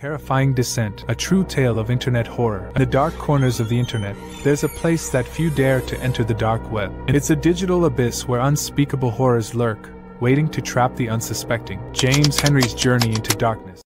Terrifying Descent, a true tale of internet horror. In the dark corners of the internet, there's a place that few dare to enter, the dark web. It's a digital abyss where unspeakable horrors lurk, waiting to trap the unsuspecting. James Henry's Journey into Darkness.